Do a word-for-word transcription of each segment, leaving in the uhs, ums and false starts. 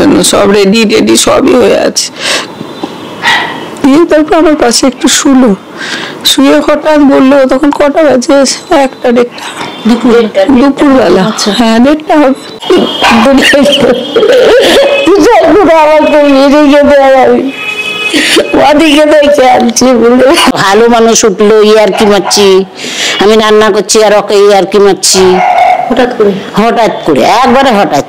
জন্য সব ready ready সবই হয়ে আছে। দিয়ে তারপর আমার পাশে একটু শুলো, শুয়ে হঠাৎ বললো, তখন কটা বাজে? একটা দেড়টা, দুপুরবেলা, হ্যাঁ দেড়টা হবে। ভালো মানুষ উঠলো, ইয়ার্কি মারছি আমি, রান্না করছি আর ওকে ইয়ার্কি মারছি। হঠাৎ করে হঠাৎ করে একবারে হঠাৎ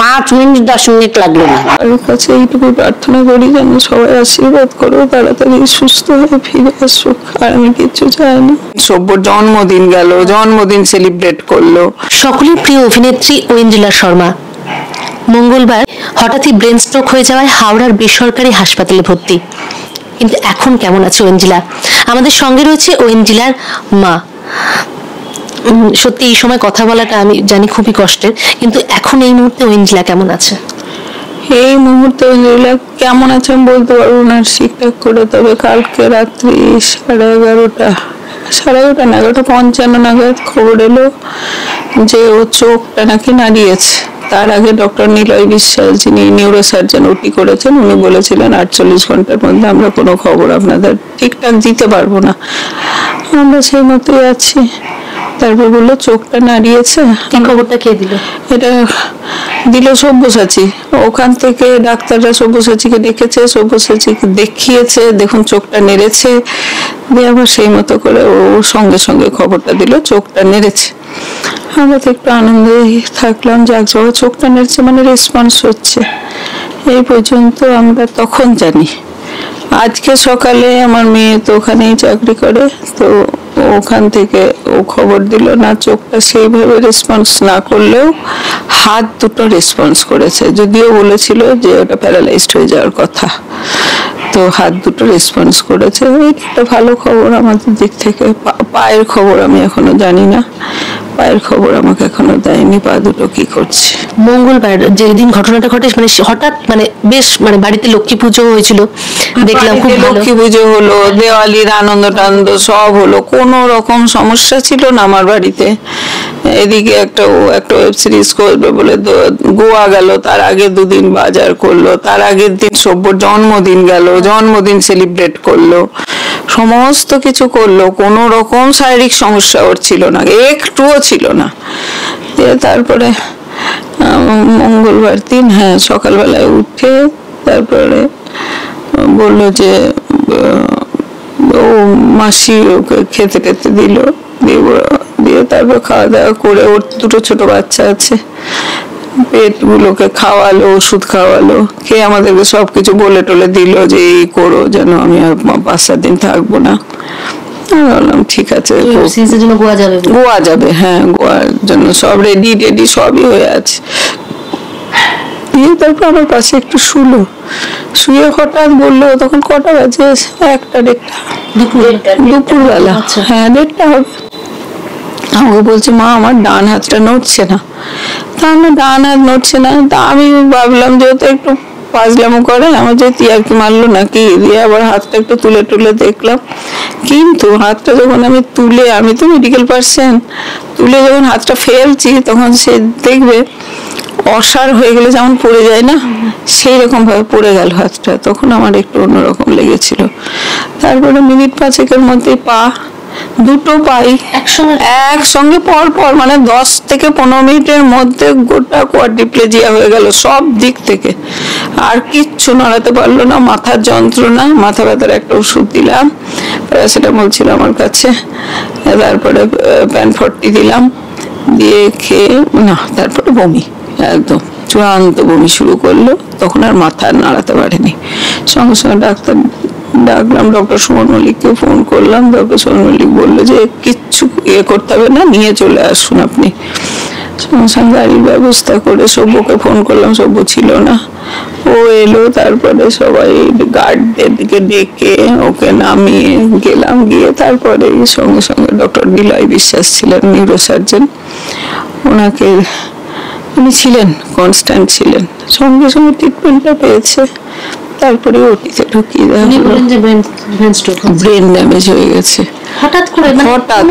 পাঁচ মিনিট দশ মিনিট লাগলো না। আল্লাহর কাছে এইটুকু প্রার্থনা করি যেন সবাই আশীর্বাদ করো, তাড়াতাড়ি সুস্থ হয়ে ফিরে আসুক, আর আমি কিচ্ছু চাই না। সব্যর জন্মদিন গেল, জন্মদিন সেলিব্রেট করলো। সকলের প্রিয় অভিনেত্রী ঐন্দ্রিলা শর্মা মঙ্গলবার হঠাৎই ব্রেন স্ট্রোক হয়ে যাওয়ায় হাওড়ার বেসরকারি হাসপাতালে ভর্তি। কিন্তু এখন কেমন আছে ঐন্দ্রিলা? আমাদের সঙ্গে রয়েছে ঐন্দ্রিলার মা। সত্যি এই সময় কথা বলাটা আমি জানি খুবই কষ্টের, কিন্তু এখন এই মুহূর্তে ঐন্দ্রিলা কেমন আছে? এই মুহূর্তে ঐন্দ্রিলা কেমন আছে আমি বলতে পারবো না ঠিকঠাক করে, তবে কালকে রাত্রি সাড়ে এগারোটা সাড়ে এগারোটা না এগারোটা পঞ্চান্ন নাগাদ খবর এলো যে ও চোখটা নাকি নাড়িয়েছে। তার আগে ডক্টর নিলয় বিশ্বাস, যিনি নিউরোসার্জন ওটি করেছেন, উনি বলেছিলেন আটচল্লিশ ঘন্টার মধ্যে আমরা কোনো খবর আপনাদের ঠিকঠাক দিতে পারবো না। আমরা সেই মতোই আছি। তারপর বললো চোখটা নাড়িয়েছে। খবরটা কে দিল? এটা দিল সব্যসাচী। ওখান থেকে ডাক্তাররা সব্যসাচীকে ডেকেছে, সব্যসাচীকে দেখিয়েছে, দেখুন চোখটা নেড়েছে। দিয়ে আবার সেই মতো করে ও সঙ্গে সঙ্গে খবরটা দিল চোখটা নেড়েছে। আমরা তো একটু আনন্দে থাকলাম যে এক জায়গায় চোখটা নেড়েছে মানে রেসপন্স হচ্ছে, এই পর্যন্ত আমরা তখন জানি। আজকে সকালে আমার মেয়ে তো ওখানেই চাকরি করে, তো ওখান থেকে ও খবর দিল না চোখটা সেইভাবে রেসপন্স না করলেও হাত দুটো রেসপন্স করেছে, যদিও বলেছিল যে ওটা প্যারালাইজড হয়ে যাওয়ার কথা, তো হাত দুটো রেসপন্স করেছে। এটা ভালো খবর আমাদের দিক থেকে। পায়ের খবর আমি এখনো জানি না, পায়ের খবর আমাকে এখনো দেয়নি পা দুটো কি করছে। মঙ্গলবার যেদিন ঘটনাটা ঘটে মানে হঠাৎ মানে বেশ মানে বাড়িতে লক্ষ্মী পুজো হয়েছিল, দেখলাম খুব ভালো, লক্ষ্মী পুজো হলো, দেওয়ালির আনন্দ টানন্দ সব হলো, কোনো রকম সমস্যা ছিল না আমার বাড়িতে। এদিকে একটা একটা ওয়েব সিরিজ করবে বলে গোয়া গেল, তার আগে দুদিন বাজার করলো, তার আগের দিন সব্যর জন্মদিন গেল, জন্মদিন সেলিব্রেট করলো, সমস্ত কিছু করলো, কোনো রকম শারীরিক সমস্যা ওর ছিল না, একটুও ছিল না। তারপরে মঙ্গলবার দিন হ্যাঁ সকালবেলায় উঠে তারপরে বললো যে ও মাসি ওকে খেতে খেতে দিল, দিয়ে দিয়ে তারপর খাওয়া দাওয়া করে, ওর দুটো ছোট বাচ্চা আছে, পেটগুলোকে খাওয়ালো, ওষুধ খাওয়ালো, খেয়ে আমাদেরকে সবকিছু বলে টলে দিল যে এই করো, যেন আমি পাঁচ সাত দিন থাকবো না। ঠিক আছে, গোয়া যাবে, গোয়া যাবে, হ্যাঁ গোয়ার জন্য সব রেডি রেডি সবই হয়ে আছে। দিয়ে তারপর আমার পাশে একটু শুলো, শুয়ে হঠাৎ বললো, তখন কটা বাজে? একটা দেড়টা, দুপুরবেলা, হ্যাঁ দেড়টা হবে। আমাকে বলছে মা আমার ডান হাতটা নড়ছে না, তা আমার ডান হাত নড়ছে না। তা আমি ভাবলাম যেহেতু একটু পাজলামো করে আমার যেহেতু আর কি মারলো নাকি, দিয়ে আবার হাতটা একটু তুলে টুলে দেখলাম, কিন্তু হাতটা যখন আমি তুলে, আমি তো মেডিকেল পার্সন, তুলে যখন হাতটা ফেলছি তখন সে দেখবে অসার হয়ে গেলে যেমন পড়ে যায় না, সেই রকম ভাবে পড়ে গেল হাতটা। তখন আমার একটু অন্যরকম লেগেছিল। তারপরে মিনিট পাঁচেকের মধ্যে পা দুটো পাই একসঙ্গে একসঙ্গে পর পর মানে দশ থেকে পনেরো মিনিটের মধ্যে গোটা কোয়াড্রিপ্লেজিয়া হয়ে গেল সব দিক থেকে, আর কিচ্ছু নড়াতে পারলো না। মাথার যন্ত্রণা, মাথা ব্যথার একটা ওষুধ দিলাম, প্যারাসিটামল ছিল আমার কাছে, তারপরে প্যানফর্টি দিলাম, দিয়ে খেয়ে না তারপরে বমি, একদম চূড়ান্ত বমি শুরু করলো। তখন আর মাথা নাড়াতে পারেনি। সঙ্গে সঙ্গে ডাক্তার ডাকলাম, ডক্টর সুমন মল্লিককে ফোন করলাম। ডক্টর সুমন মল্লিক বললো যে কিচ্ছু ইয়ে করতে হবে না, নিয়ে চলে আসুন আপনি। সঙ্গে সঙ্গে গাড়ির ব্যবস্থা করে সব্যকে ফোন করলাম, সব্য ছিল না, ও এলো। তারপরে সবাই গার্ডদেরকে ডেকে ওকে নামিয়ে গেলাম, গিয়ে তারপরে সঙ্গে সঙ্গে ডক্টর নিলয় বিশ্বাস ছিলেন নিউরোসার্জন, ওনাকে উনি ছিলেন কনস্ট্যান্ট ছিলেন, সঙ্গে সঙ্গে ট্রিটমেন্টটা পেয়েছে। তারপরে ওটিতে ঢুকিয়ে ব্রেন ড্যামেজ হয়ে গেছে হঠাৎ করে, হঠাৎ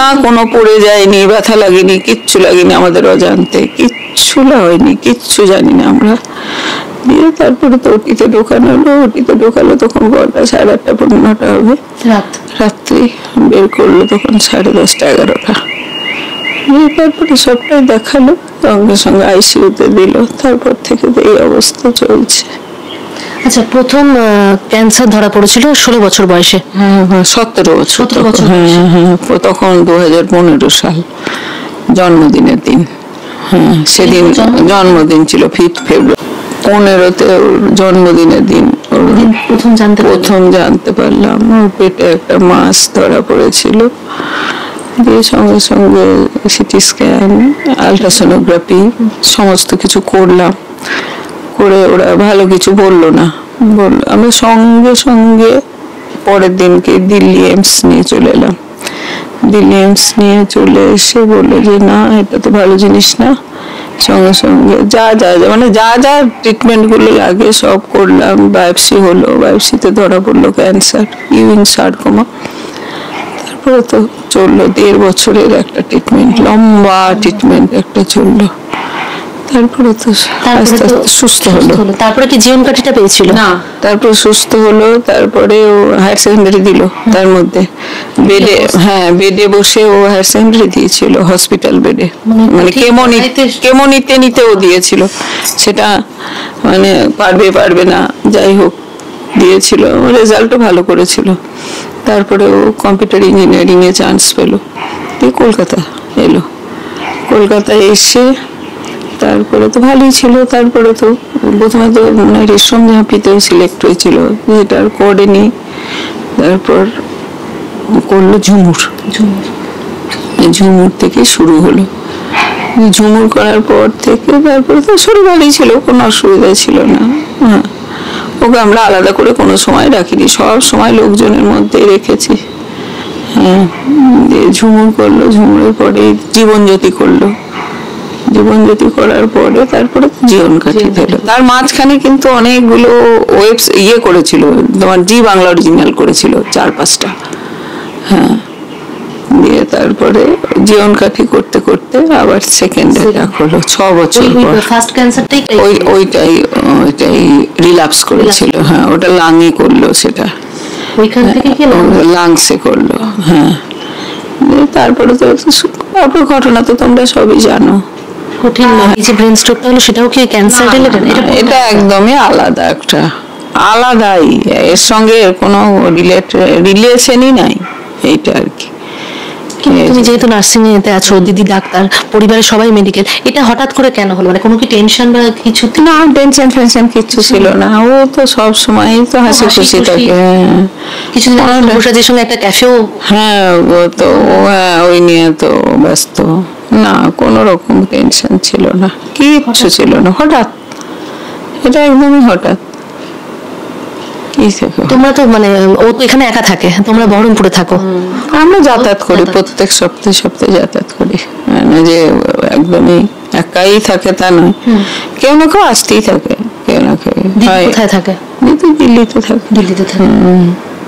না কোনো পড়ে যায়নি, ব্যথা লাগেনি, কিচ্ছু লাগেনি, আমাদের অজান্তে কিচ্ছু হয়নি, কিচ্ছু জানি না আমরা। করে তো ওটিতে ঢোকানো হলো, ওটিতে ঢোকালো তখন ঘরটা সাড়ে আটটা পনেরোটা হবে, রাত্রি বের করলো তখন সাড়ে দশটা এগারোটা। তারপরে সবটাই দেখালো, সঙ্গে সঙ্গে আইসিউতে দিল। তারপর থেকে তো এই অবস্থা চলছে। আচ্ছা, প্রথম ক্যান্সার ধরা পড়েছিল ষোলো বছর বয়সে? সতেরো বছর, তখন দু হাজার পনেরো সাল জন্মদিনের দিন। হ্যাঁ, সেদিন জন্মদিন ছিল ফিফথ ফেব্রুয়ারি। পনেরোতে ওর জন্মদিনের দিন প্রথম জানতে প্রথম জানতে পারলাম ওর পেটে একটা মাছ ধরা পড়েছিল। দিয়ে সঙ্গে সঙ্গে সিটি স্ক্যান, আলট্রাসোনোগ্রাফি সমস্ত কিছু করলাম। করে ওরা ভালো কিছু বললো না, বলল আমরা সঙ্গে সঙ্গে পরের দিনকে দিল্লি এইমস নিয়ে চলে এলাম। দিল্লি এইমস নিয়ে চলে এসে বললো যে না, এটা তো ভালো জিনিস না। সঙ্গে সঙ্গে যা যা মানে যা যা ট্রিটমেন্টগুলো লাগে সব করলাম। বায়োপসি হলো, বায়োপসিতে ধরা পড়লো ক্যান্সার, ইউরিন সারকোমা। তারপরে তো চললো দেড় বছরের একটা ট্রিটমেন্ট, লম্বা ট্রিটমেন্ট একটা চললো। তারপরে তো আস্তে আস্তে সুস্থ হলো। তারপরে কি জীবন কাঠিটা পেয়েছিল না? তারপরে সুস্থ হলো। তারপরে ও হায়ার সেকেন্ডারি দিল, তার মধ্যে বেডে, হ্যাঁ বেডে বসে ও হায়ার সেকেন্ডারি দিয়েছিল, হসপিটাল বেডে, মানে কেমনি কেমনিতে নিতে ও দিয়েছিল। সেটা মানে পারবে পারবে না যাই হোক দিয়েছিল, রেজাল্টও ভালো করেছিল। তারপরে ও কম্পিউটার ইঞ্জিনিয়ারিং এ চান্স পেলো, দিয়ে কলকাতা এলো। কলকাতায় এসে তারপরে তো ভালোই ছিল। তারপরে তো প্রথমে তো মানে রেশম ঝাঁপিতেও সিলেক্ট হয়েছিল, যেটা আর করেনি। তারপর করলো ঝুমুর, ঝুমুর থেকে শুরু হলো। ঝুমুর করার পর থেকে তারপরে তো শুরু ভালোই ছিল, কোনো অসুবিধা ছিল না। হ্যাঁ, ওকে আমরা আলাদা করে কোনো সময় রাখিনি, সব সময় লোকজনের মধ্যেই রেখেছি। হ্যাঁ, ঝুমুর করলো, ঝুমুরের পরে জীবনজ্যোতি করলো। জীবনজ্যোতি করার পরে তারপরে জীবন কাঠি দিল। তার মাঝখানে কিন্তু অনেকগুলো ওয়েবস ইয়ে করেছিল, তোমার জি বাংলা অরিজিনাল করেছিল চার পাঁচটা। হ্যাঁ, দিয়ে তারপরে জীবন কাঠি করতে করতে আবার সেকেন্ড অ্যাটাক হলো ছ বছর পর। ফার্স্ট ক্যান্সারটাই ওই ওইটাই ওইটাই রিল্যাপস করেছিল। হ্যাঁ, ওটা লাংই করলো, সেটা ওইখান থেকে কি লাংসে করলো। হ্যাঁ, তারপরে তো তারপর ঘটনা তো তোমরা সবই জানো। কঠিন যে ব্রেন স্ট্রোকটা হলো সেটাও কি ক্যান্সার রিলেটেড? এটা একদমই আলাদা, একটা আলাদাই, এর সঙ্গে কোনো রিলেট রিলেশনই নাই এইটা আর কি। তুমি যেহেতু নার্সিং এতে আছো, দিদি ডাক্তার, পরিবারের সবাই মেডিকেল, এটা হঠাৎ করে কেন হলো? মানে কোনো কি টেনশন বা কিছু? না, টেনশন ফেনশন কিছু ছিল না। ও তো সব সময় তো হাসি খুশি থাকে। কিছুদিন বসাদের সঙ্গে একটা ক্যাফেও, হ্যাঁ ও তো ওই নিয়ে তো ব্যস্ত। না, কোনো রকম টেনশন ছিল না, কিচ্ছু ছিল না। হঠাৎ, এটা একদমই হঠাৎ। তোমরা তো মানে ও তো এখানে একা থাকে, তোমরা বহরমপুরে থাকো? আমরা যাতায়াত করি, প্রত্যেক সপ্তাহে সপ্তাহে যাতায়াত করি। মানে যে একদমই একাই থাকে তা নয়, কেউ না কেউ আসতেই থাকে, কেউ না কেউ। কোথায় থাকে? দিল্লিতে থাকে। দিল্লিতে থাকে।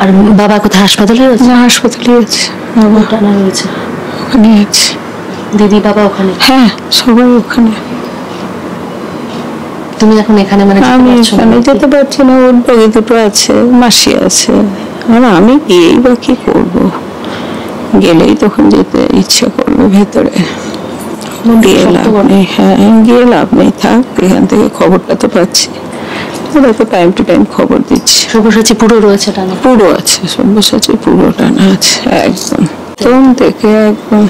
আর বাবা কোথায়? হাসপাতালে আছে? না, হাসপাতালে আছে, ওখানে আছে। দিদি বাবা ওখানে? হ্যাঁ, সবাই ওখানে। তুমি এখন এখানে? মানে আমি এখানে যেতে পারছি না, ওর বগি দুটো আছে, মাসি আছে। মানে আমি গিয়েই বা কি করবো, গেলেই তখন যেতে ইচ্ছা করবে ভেতরে, গিয়ে লাভ নেই। হ্যাঁ, গিয়ে লাভ নেই, থাক। এখান থেকে খবরটা তো পাচ্ছি, ওরা তো টাইম টু টাইম খবর দিচ্ছে। সব্যসাচী পুরো রয়েছে টানা? পুরো আছে, সব্যসাচী পুরো টানা আছে একদম, প্রথম থেকে একদম।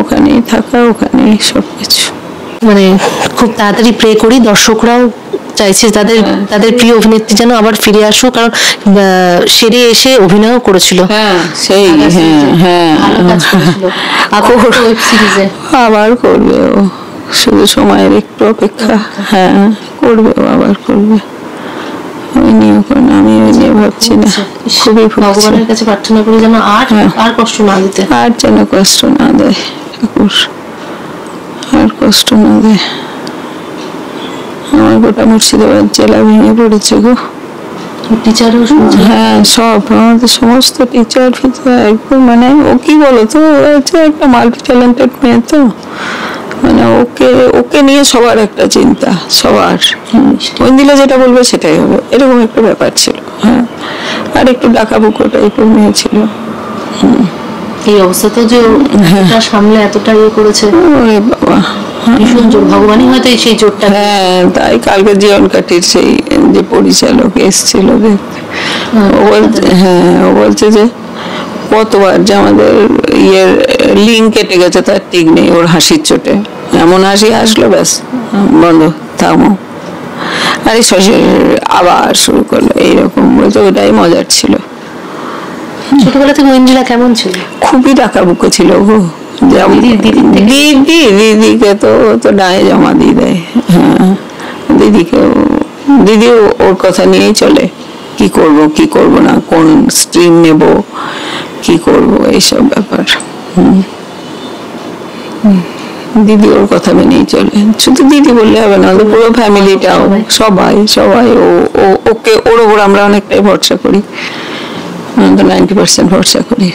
ওখানেই থাকা, ওখানেই সবকিছু। মানে খুব তাড়াতাড়ি প্রে করি দর্শকরাও চাইছে তাদের তাদের প্রিয় অভিনেত্রী যেন আবার ফিরে আসুক, কারণ সেরে এসে অভিনয় করেছিল। হ্যাঁ, সেই হ্যাঁ হ্যাঁ, আবার করবে, শুধু সময়ের একটু অপেক্ষা। হ্যাঁ, করবে আবার করবে আমি এখন আমি এই যে ভাবছি না খুবই ভগবানের কাছে প্রার্থনা করি যেন আর আর কষ্ট না দিতে আর যেন কষ্ট না দেয় ঠাকুর আর কষ্ট না দেয় আমার গোটা মুর্শিদাবাদ জেলা ভেঙে পড়েছে গো টিচারও হ্যাঁ সব আমাদের সমস্ত টিচার ফিচার একদম মানে ও কি বলো তো হচ্ছে একটা মাল্টি ট্যালেন্টেড মেয়ে তো মানে ওকে ওকে নিয়ে সবার একটা চিন্তা সবার কোন দিলে যেটা বলবে সেটাই হবে এরকম একটা ব্যাপার ছিল হ্যাঁ আর একটু ডাকাবুকো টাইপের মেয়ে ছিল এই অবস্থা তো যে এটা সামলে এতটা ইয়ে করেছে বাবা ভীষণ জোর ভগবানই হয়তো সেই জোরটা হ্যাঁ তাই কালকে জীবন কাটির সেই যে পরিচালক এসছিল দেখতে হ্যাঁ ও বলছে যে কতবার যে আমাদের ইয়ের লিঙ্ক কেটে গেছে তার ঠিক নেই ওর হাসির চোটে এমন হাসি আসলো ব্যাস বন্ধ থামো আরে শশী আবার শুরু করলো এইরকম বলছে ওটাই মজার ছিল ছোটবেলা থেকে মঞ্জিলা কেমন ছিল খুবই ডাকাবুকো ছিল গো দিদি দিদিকে তো তো ডায়ে জমা দিয়ে দেয় হ্যাঁ দিদিকেও দিদি ওর কথা নিয়েই চলে কি করব কি করব না কোন স্ট্রিম নেব কি করব এইসব ব্যাপার দিদি ওর কথা মেনেই চলে শুধু দিদি বললে হবে না পুরো ফ্যামিলিটাও সবাই সবাই ও ওকে ওর ওপর আমরা অনেকটাই ভরসা করি আমরা নাইনটি পার্সেন্ট ভরসা করি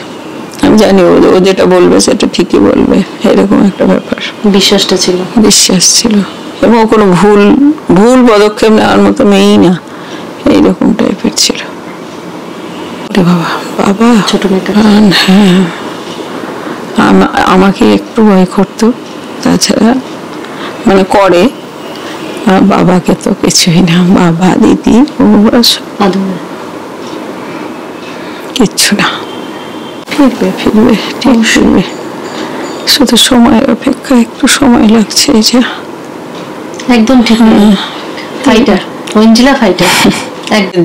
আমি জানি ও যেটা বলবে সেটা ঠিকই বলবে এরকম একটা ব্যাপার বিশ্বাসটা ছিল বিশ্বাস ছিল এবং কোনো ভুল ভুল পদক্ষেপ নেওয়ার মতো মেয়েই না এইরকম টাইপের ছিল বাবা বাবা ছোট মেয়েটা হ্যাঁ আমাকে একটু ভয় করতো তাছাড়া মানে করে আর বাবাকে তো কিছুই না বাবা দিদি কিচ্ছু না ফিরবে ফিরবে ঠিক ফিরবে শুধু সময়ের অপেক্ষা একটু সময় লাগছে এই যে একদম ঠিক ফাইটার মঞ্জিলা ফাইটার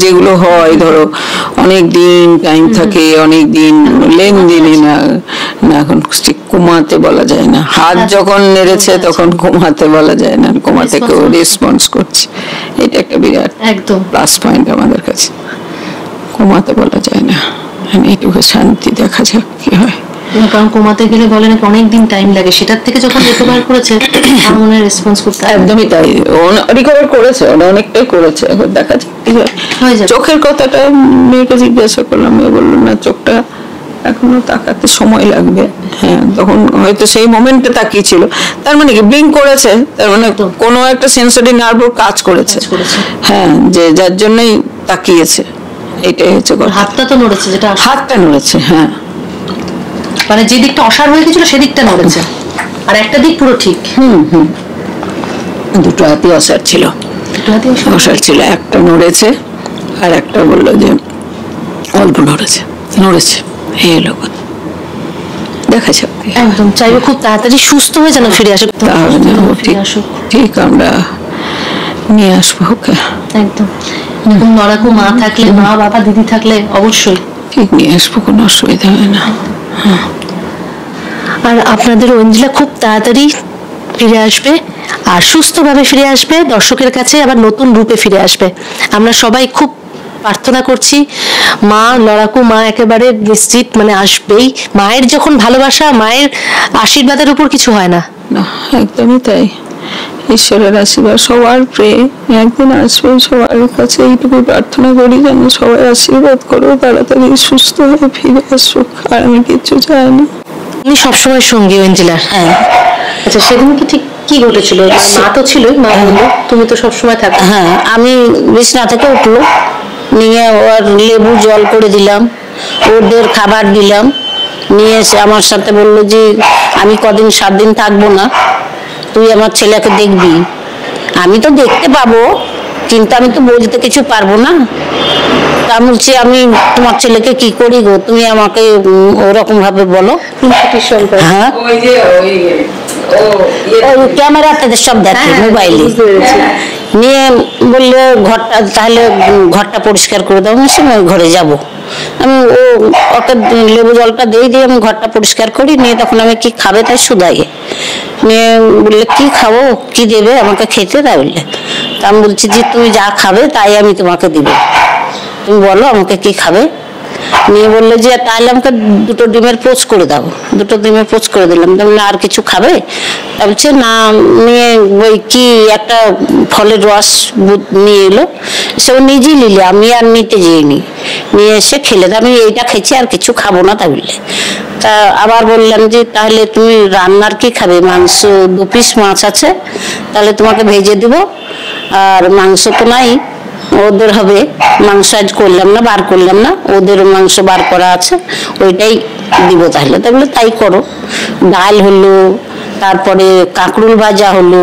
যেগুলো হয় ধরো অনেক দিন টাইম থাকে অনেক দিন লেনদেনে না না এখন কমাতে বলা যায় না হাত যখন নেড়েছে তখন কমাতে বলা যায় না কমাতে কেউ রেসপন্স করছে এটা একটা বিরাট একদম প্লাস পয়েন্ট আমাদের কাছে কমাতে বলা যায় না মানে এটুকু শান্তি দেখা যাক কি হয় কারণ কমাতে গেলে বলে না অনেক দিন টাইম লাগে সেটার থেকে যখন রিকভার করেছে মনে রেসপন্স করতে একদমই তাই রিকভার করেছে অনেকটাই করেছে এখন দেখা যাচ্ছে চোখের কথাটা মেয়েকে জিজ্ঞাসা করলাম মেয়ে বললো না চোখটা এখনো তাকাতে সময় লাগবে হ্যাঁ তখন হয়তো সেই মোমেন্টে তাকিয়েছিল তার মানে কি ব্লিঙ্ক করেছে তার মানে কোনো একটা সেন্সরি নার্ভ কাজ করেছে হ্যাঁ যে যার জন্যই তাকিয়েছে এটাই হচ্ছে হাতটা তো নড়েছে যেটা হাতটা নড়েছে হ্যাঁ মানে যে দিকটা অসার হয়ে গেছিল সেদিকটা নড়েছে আর একটা দিক পুরো ঠিক হুম হুম দুটো হাতি অসার ছিল দুটো হাতি অসার ছিল একটা নড়েছে আর একটা বললো যে অল্প নড়েছে নড়েছে এই লোক দেখা যাক একদম চাইবো খুব তাড়াতাড়ি সুস্থ হয়ে যেন ফিরে আসে ঠিক আসুক ঠিক আমরা নিয়ে আসবো ওকে একদম এরকম নড়াকু মা থাকলে মা বাবা দিদি থাকলে অবশ্যই ঠিক নিয়ে আসবো কোনো অসুবিধা হয় না আর আপনাদের অঞ্জিলা খুব তাড়াতাড়ি ফিরে আসবে আর সুস্থভাবে ফিরে আসবে দর্শকের কাছে আবার নতুন রূপে ফিরে আসবে আমরা সবাই খুব প্রার্থনা করছি মা লড়াকু মা একেবারে নিশ্চিত মানে আসবেই মায়ের যখন ভালোবাসা মায়ের আশীর্বাদের উপর কিছু হয় না না একদমই তাই ঈশ্বরের আশীর্বাদ সবার প্রে একদিন আসবে সবার কাছে এইটুকু প্রার্থনা করি যেন সবাই আশীর্বাদ করো তাড়াতাড়ি সুস্থ হয়ে ফিরে আসুক আর আমি কিচ্ছু চাই না আমি সবসময় সঙ্গী অঞ্জিলার হ্যাঁ আচ্ছা সেদিন কি ঠিক কি ঘটেছিল মা তো ছিলই মা বললো তুমি তো সবসময় থাকো হ্যাঁ আমি বিছনা থেকে উঠলো নিয়ে ওর লেবু জল করে দিলাম ওদের খাবার দিলাম নিয়ে এসে আমার সাথে বললো যে আমি কদিন সাত দিন থাকবো না তুই আমার ছেলেকে দেখবি আমি তো দেখতে পাবো কিন্তু আমি তো বলতে কিছু পারবো না তা বলছি আমি তোমার ছেলেকে কি করি গো তুমি আমাকে ওরকম ভাবে বলো হ্যাঁ ক্যামেরাতে সব দেখে মোবাইলে নিয়ে বললে ঘরটা তাহলে ঘরটা পরিষ্কার করে দাও আমি ঘরে যাবো আমি ও ওকে লেবু জলটা দিয়ে দিয়ে আমি ঘরটা পরিষ্কার করি নিয়ে তখন আমি কি খাবে তাই শুধাই নিয়ে বললে কি খাবো কি দেবে আমাকে খেতে তাই বললে তা আমি বলছি যে তুমি যা খাবে তাই আমি তোমাকে দিব, তুমি বলো আমাকে কি খাবে। মেয়ে বললো যে তাহলে আমাকে দুটো ডিমের পোচ করে দাও, দুটো ডিমের পোচ করে দিলাম। তাহলে আর কিছু খাবে? বলছে না। মেয়ে ওই কি একটা ফলের রস নিয়ে এলো, সে নিজেই নিলে, আমি আর নিতে যাইনি। নিয়ে এসে খেলে, আমি এইটা খেয়েছি আর কিছু খাবো না। তা বললে, তা আবার বললাম যে তাহলে তুমি রান্নার কি খাবে? মাংস, দু পিস মাছ আছে, তাহলে তোমাকে ভেজে দিব, আর মাংস তো নাই, ওদের হবে মাংস, আজ করলাম না, বার করলাম না, ওদের মাংস বার করা আছে, ওইটাই দিব। তাহলে তাহলে তাই করো। ডাল হলো, তারপরে কাঁকরুল ভাজা হলো,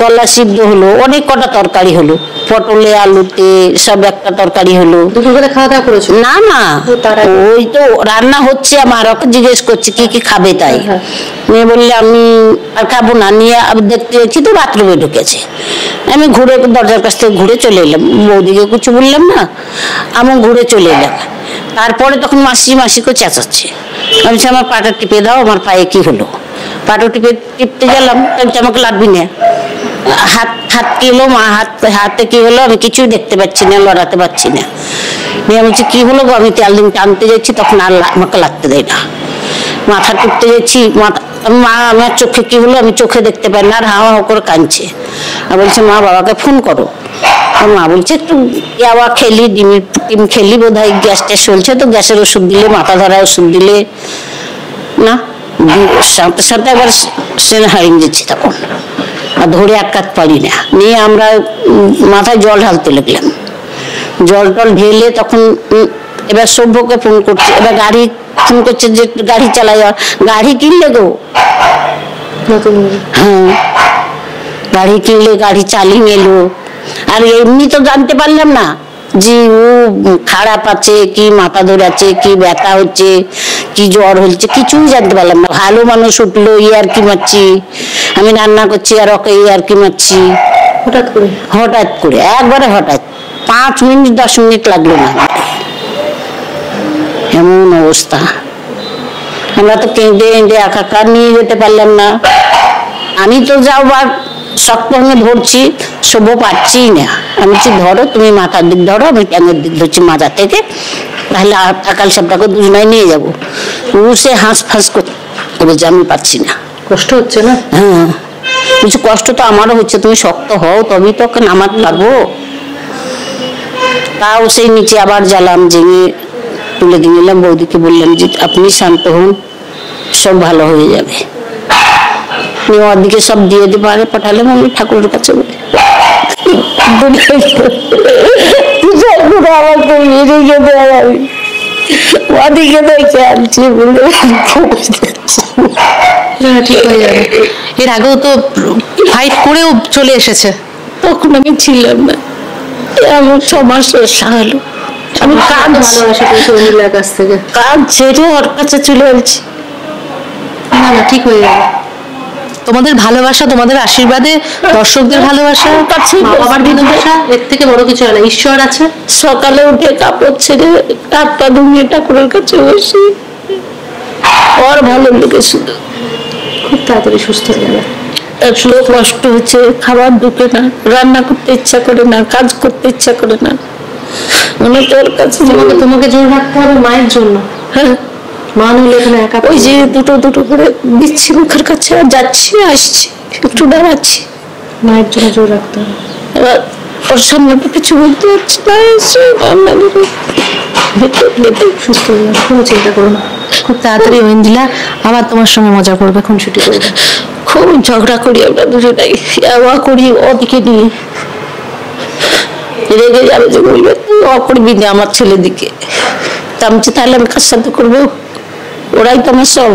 কলা সিদ্ধ হলো, অনেক কটা তরকারি হলো, পটলে আলুতে সব একটা তরকারি হলো। দুপুরবেলা খাওয়া দাওয়া করেছো? না না, ওই তো রান্না হচ্ছে। আমার ওকে জিজ্ঞেস করছি কি কি খাবে, তাই মেয়ে বললে আমি আর খাবো না। নিয়ে দেখতে যাচ্ছি তো বাথরুমে ঢুকেছে, আমি ঘুরে দরজার কাছ থেকে ঘুরে চলে এলাম, বৌদিকে কিছু বললাম না, আমি ঘুরে চলে এলাম। তারপরে তখন মাসি মাসিকে চেঁচাচ্ছে, আমি আমার পাটা টিপে দাও, আমার পায়ে কি হলো। পাটা টিপে টিপতে গেলাম, আমাকে লাগবি না, হাত হাত কি হলো মা, হাত হাতে কি হলো, আমি কিছুই দেখতে পাচ্ছি না, লড়াতে পারছি না। নিয়ে আমি বলছি কি হলো গো, আমি তেল দিন টানতে যাচ্ছি, তখন আর আমাকে লাগতে দেয় না। মাথা টুকতে যাচ্ছি, মাথা মা আমার চোখে কি হলো, আমি চোখে দেখতে পাই না, আর হাওয়া হাওয়া করে কাঁদছে। আর বলছে মা বাবাকে ফোন করো। মা বলছে একটু ইয়াওয়া খেলি, ডিমি টিম খেলি, বোধ হয় গ্যাস ট্যাস চলছে তো, গ্যাসের ওষুধ দিলে, মাথা ধরা ওষুধ দিলে না। সাথে সাথে আবার সেনা হারিয়ে যাচ্ছি তখন, আর ধরে আটকাত পারি না। নিয়ে আমরা মাথায় জল ঢালতে লাগলাম, জল টল ঢেলে তখন এবার সভ্যকে ফোন করছে, এবার গাড়ি ফোন করছে যে গাড়ি চালাই, গাড়ি কিনলে গো, হ্যাঁ গাড়ি কিনলে, গাড়ি চালিয়ে এলো। আর এমনি তো জানতে পারলাম না যে ও খারাপ আছে কি, মাথা ধরাচ্ছে কি, ব্যথা হচ্ছে কি, জ্বর হচ্ছে, কিছুই জানতে পারলাম না। ভালো মানুষ উঠলো, ইয়ার কি মারছি, আমি রান্না করছি আর ওকে ইয়ার কি মারছি। হঠাৎ করে হঠাৎ করে একবারে হঠাৎ, পাঁচ মিনিট দশ মিনিট লাগলো না, এমন অবস্থা। আমরা তো কেঁদে কেঁদে একাকার, নিয়ে যেতে পারলাম না। আমি তো যাওয়ার শক্ত আমি ধরছি, সভ্য পাচ্ছি না। আমি কি ধরো, তুমি মাথার দিক ধরো, আমি ট্যাঙের দিক ধরছি মাথা থেকে, তাহলে আকাল সাপটাকে দুজনায় নিয়ে যাবো। ও সে হাঁস ফাঁস করছে, আমি পাচ্ছি না, কষ্ট হচ্ছে না। হ্যাঁ কিছু কষ্ট তো আমারও হচ্ছে, তুমি শক্ত হও তবেই তো নামাতে পারবো। তাও সেই নিচে আবার জ্বালাম, জেঙে তুলে দিয়ে নিলাম। বৌদিকে বললাম যে আপনি শান্ত হন, সব ভালো হয়ে যাবে। নেওয়ার দিকে সব দিয়ে দিতে পারে, পাঠালাম আমি ঠাকুরের কাছে বলে। এর আগেও তো ফাইট করেও চলে এসেছে, তখন আমি ছিলাম না, আমার সমাজ সাহালো, আমি কাজ কাজ ছেড়ে ওর কাছে চলে আসছি। না না, ঠিক হয়ে যাবে। তোমাদের ভালোবাসা, তোমাদের আশীর্বাদে, দর্শকদের ভালোবাসা, বাবার ভালোবাসা, এর থেকে বড় কিছু হয় না, ঈশ্বর আছে। সকালে উঠে কাপড় ছেড়ে হাত পা ধুয়ে ঠাকুরের কাছে বসি, ওর ভালো লাগে শুধু, খুব তাড়াতাড়ি সুস্থ হয়ে যাবে। আসলে কষ্ট হচ্ছে, খাবার ঢুকে না, রান্না করতে ইচ্ছা করে না, কাজ করতে ইচ্ছা করে না। মনে তোর কাছে তোমাকে জোর রাখতে হবে মায়ের জন্য। হ্যাঁ ওই যে দুটো দুটো করে দিচ্ছি মুখের কাছে, আর যাচ্ছি আসছি, একটু দাঁড়াচ্ছি মায়ের জন্য জোর রাখতে হবে। এবার ওর সামনে কিছু বলতে পারছি না, সুস্থ হয়ে যাবে, কোনো চিন্তা করো না। খুব তাড়াতাড়ি ঐন্দ্রিলা আবার তোমার সঙ্গে মজা করবে, এখন ছুটি করবে। খুব ঝগড়া করি আমরা দুজনেই, আওয়া করি ওদিকে নিয়ে, রেগে যাবে যে বলবে অ করবি না আমার ছেলের দিকে। তা আমি তাহলে আমি কার সাথে করবো, ওরাই তো আমার সব।